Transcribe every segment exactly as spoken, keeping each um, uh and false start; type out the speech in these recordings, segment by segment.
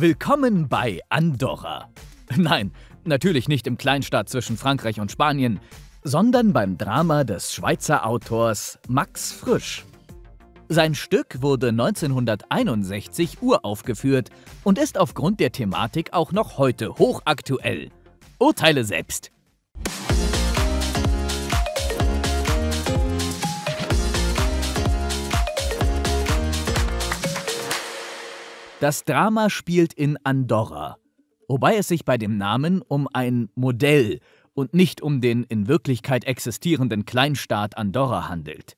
Willkommen bei Andorra. Nein, natürlich nicht im Kleinstaat zwischen Frankreich und Spanien, sondern beim Drama des Schweizer Autors Max Frisch. Sein Stück wurde neunzehnhunderteinundsechzig uraufgeführt und ist aufgrund der Thematik auch noch heute hochaktuell. Urteile selbst! Das Drama spielt in Andorra, wobei es sich bei dem Namen um ein Modell und nicht um den in Wirklichkeit existierenden Kleinstaat Andorra handelt.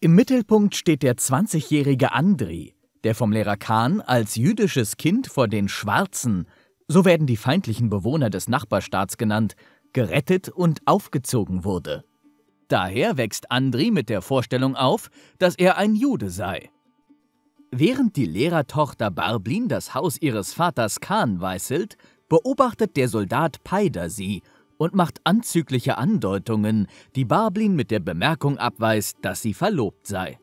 Im Mittelpunkt steht der zwanzigjährige Andri, der vom Lehrer Can als jüdisches Kind vor den Schwarzen, so werden die feindlichen Bewohner des Nachbarstaats genannt, gerettet und aufgezogen wurde. Daher wächst Andri mit der Vorstellung auf, dass er ein Jude sei. Während die Lehrertochter Barblin das Haus ihres Vaters Can weißelt, beobachtet der Soldat Peider sie und macht anzügliche Andeutungen, die Barblin mit der Bemerkung abweist, dass sie verlobt sei.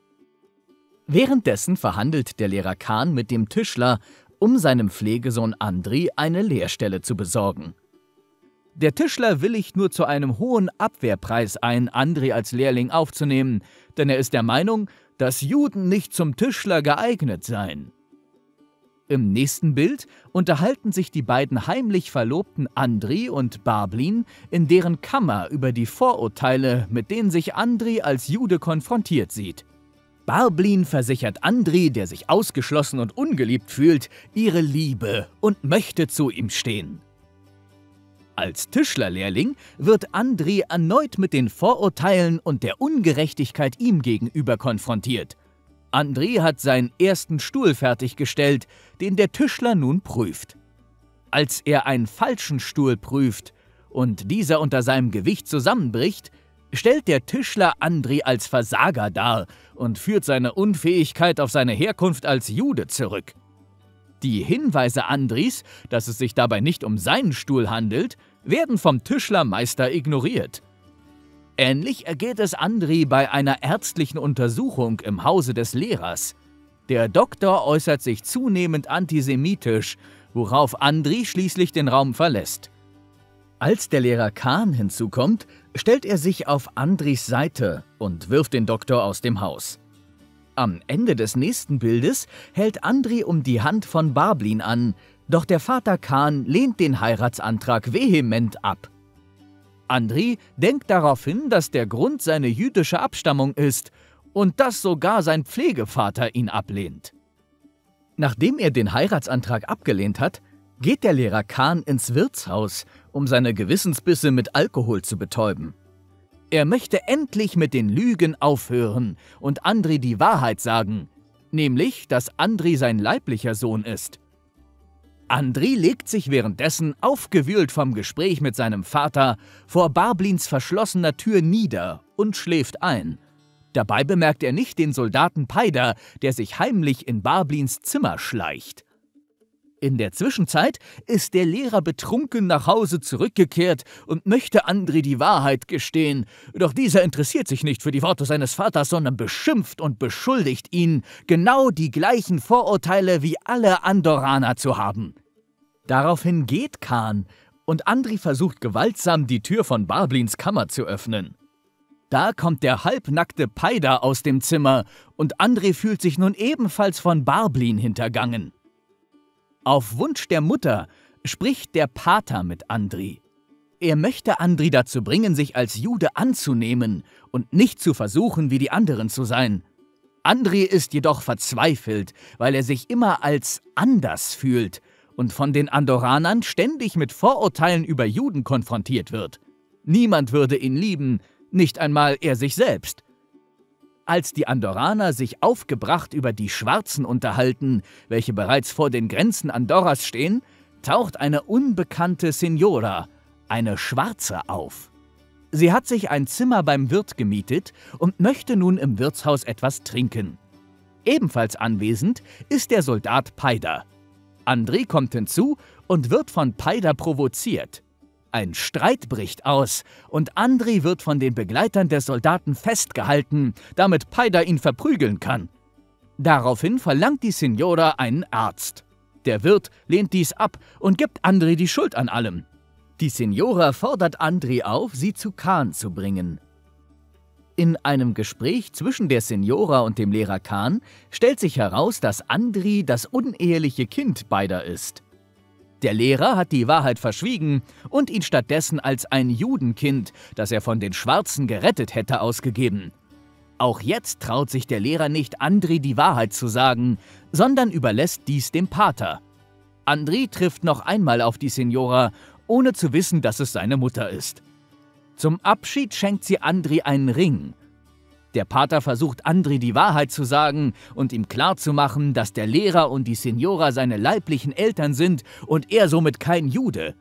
Währenddessen verhandelt der Lehrer Can mit dem Tischler, um seinem Pflegesohn Andri eine Lehrstelle zu besorgen. Der Tischler willigt nur zu einem hohen Abwehrpreis ein, Andri als Lehrling aufzunehmen, denn er ist der Meinung, dass Juden nicht zum Tischler geeignet seien. Im nächsten Bild unterhalten sich die beiden heimlich verlobten Andri und Barblin in deren Kammer über die Vorurteile, mit denen sich Andri als Jude konfrontiert sieht. Barblin versichert Andri, der sich ausgeschlossen und ungeliebt fühlt, ihre Liebe und möchte zu ihm stehen. Als Tischlerlehrling wird Andri erneut mit den Vorurteilen und der Ungerechtigkeit ihm gegenüber konfrontiert. Andri hat seinen ersten Stuhl fertiggestellt, den der Tischler nun prüft. Als er einen falschen Stuhl prüft und dieser unter seinem Gewicht zusammenbricht, stellt der Tischler Andri als Versager dar und führt seine Unfähigkeit auf seine Herkunft als Jude zurück. Die Hinweise Andris, dass es sich dabei nicht um seinen Stuhl handelt, werden vom Tischlermeister ignoriert. Ähnlich ergeht es Andri bei einer ärztlichen Untersuchung im Hause des Lehrers. Der Doktor äußert sich zunehmend antisemitisch, worauf Andri schließlich den Raum verlässt. Als der Lehrer Can hinzukommt, stellt er sich auf Andris Seite und wirft den Doktor aus dem Haus. Am Ende des nächsten Bildes hält Andri um die Hand von Barblin an, doch der Vater Can lehnt den Heiratsantrag vehement ab. Andri denkt darauf hin, dass der Grund seine jüdische Abstammung ist und dass sogar sein Pflegevater ihn ablehnt. Nachdem er den Heiratsantrag abgelehnt hat, geht der Lehrer Can ins Wirtshaus, um seine Gewissensbisse mit Alkohol zu betäuben. Er möchte endlich mit den Lügen aufhören und Andri die Wahrheit sagen, nämlich, dass Andri sein leiblicher Sohn ist. Andri legt sich währenddessen, aufgewühlt vom Gespräch mit seinem Vater, vor Barblins verschlossener Tür nieder und schläft ein. Dabei bemerkt er nicht den Soldaten Peider, der sich heimlich in Barblins Zimmer schleicht. In der Zwischenzeit ist der Lehrer betrunken nach Hause zurückgekehrt und möchte Andri die Wahrheit gestehen, doch dieser interessiert sich nicht für die Worte seines Vaters, sondern beschimpft und beschuldigt ihn, genau die gleichen Vorurteile wie alle Andorraner zu haben. Daraufhin geht Can und Andri versucht gewaltsam, die Tür von Barblins Kammer zu öffnen. Da kommt der halbnackte Peider aus dem Zimmer und Andri fühlt sich nun ebenfalls von Barblin hintergangen. Auf Wunsch der Mutter spricht der Pater mit Andri. Er möchte Andri dazu bringen, sich als Jude anzunehmen und nicht zu versuchen, wie die anderen zu sein. Andri ist jedoch verzweifelt, weil er sich immer als anders fühlt und von den Andorranern ständig mit Vorurteilen über Juden konfrontiert wird. Niemand würde ihn lieben, nicht einmal er sich selbst. Als die Andorraner sich aufgebracht über die Schwarzen unterhalten, welche bereits vor den Grenzen Andorras stehen, taucht eine unbekannte Signora, eine Schwarze, auf. Sie hat sich ein Zimmer beim Wirt gemietet und möchte nun im Wirtshaus etwas trinken. Ebenfalls anwesend ist der Soldat Peider. Andri kommt hinzu und wird von Peider provoziert. Ein Streit bricht aus und Andri wird von den Begleitern des Soldaten festgehalten, damit Peider ihn verprügeln kann. Daraufhin verlangt die Signora einen Arzt. Der Wirt lehnt dies ab und gibt Andri die Schuld an allem. Die Signora fordert Andri auf, sie zu Can zu bringen. In einem Gespräch zwischen der Signora und dem Lehrer Can stellt sich heraus, dass Andri das uneheliche Kind beider ist. Der Lehrer hat die Wahrheit verschwiegen und ihn stattdessen als ein Judenkind, das er von den Schwarzen gerettet hätte, ausgegeben. Auch jetzt traut sich der Lehrer nicht, Andri die Wahrheit zu sagen, sondern überlässt dies dem Pater. Andri trifft noch einmal auf die Signora, ohne zu wissen, dass es seine Mutter ist. Zum Abschied schenkt sie Andri einen Ring. Der Pater versucht, Andri die Wahrheit zu sagen und ihm klarzumachen, dass der Lehrer und die Signora seine leiblichen Eltern sind und er somit kein Jude.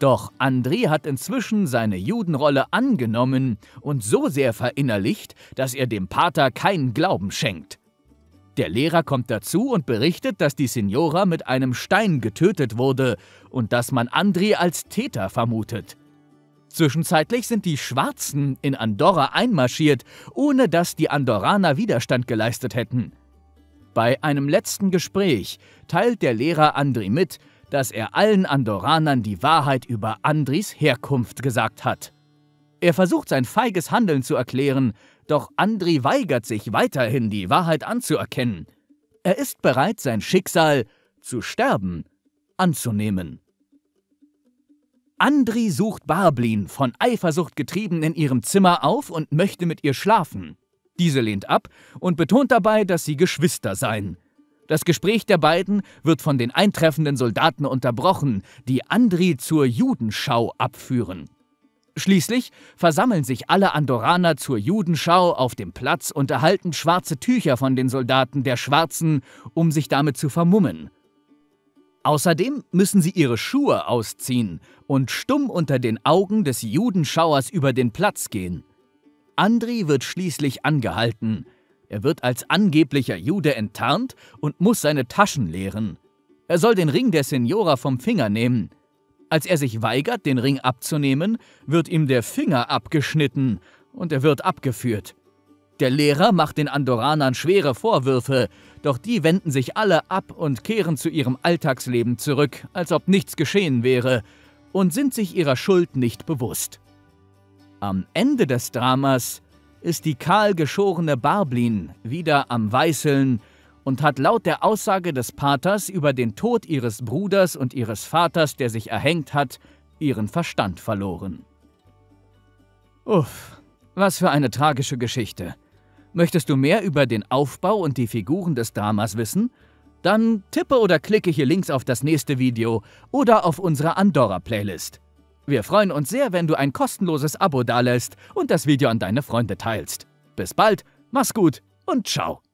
Doch Andri hat inzwischen seine Judenrolle angenommen und so sehr verinnerlicht, dass er dem Pater keinen Glauben schenkt. Der Lehrer kommt dazu und berichtet, dass die Signora mit einem Stein getötet wurde und dass man Andri als Täter vermutet. Zwischenzeitlich sind die Schwarzen in Andorra einmarschiert, ohne dass die Andorraner Widerstand geleistet hätten. Bei einem letzten Gespräch teilt der Lehrer Andri mit, dass er allen Andorranern die Wahrheit über Andris Herkunft gesagt hat. Er versucht, sein feiges Handeln zu erklären, doch Andri weigert sich weiterhin, die Wahrheit anzuerkennen. Er ist bereit, sein Schicksal zu sterben anzunehmen. Andri sucht Barblin, von Eifersucht getrieben, in ihrem Zimmer auf und möchte mit ihr schlafen. Diese lehnt ab und betont dabei, dass sie Geschwister seien. Das Gespräch der beiden wird von den eintreffenden Soldaten unterbrochen, die Andri zur Judenschau abführen. Schließlich versammeln sich alle Andorraner zur Judenschau auf dem Platz und erhalten schwarze Tücher von den Soldaten der Schwarzen, um sich damit zu vermummen. Außerdem müssen sie ihre Schuhe ausziehen und stumm unter den Augen des Judenschauers über den Platz gehen. Andri wird schließlich angehalten. Er wird als angeblicher Jude enttarnt und muss seine Taschen leeren. Er soll den Ring der Signora vom Finger nehmen. Als er sich weigert, den Ring abzunehmen, wird ihm der Finger abgeschnitten und er wird abgeführt. Der Lehrer macht den Andorranern schwere Vorwürfe, doch die wenden sich alle ab und kehren zu ihrem Alltagsleben zurück, als ob nichts geschehen wäre, und sind sich ihrer Schuld nicht bewusst. Am Ende des Dramas ist die kahl geschorene Barblin wieder am Weißeln und hat laut der Aussage des Paters über den Tod ihres Bruders und ihres Vaters, der sich erhängt hat, ihren Verstand verloren. Uff, was für eine tragische Geschichte. Möchtest du mehr über den Aufbau und die Figuren des Dramas wissen? Dann tippe oder klicke hier links auf das nächste Video oder auf unsere Andorra-Playlist. Wir freuen uns sehr, wenn du ein kostenloses Abo dalässt und das Video an deine Freunde teilst. Bis bald, mach's gut und ciao!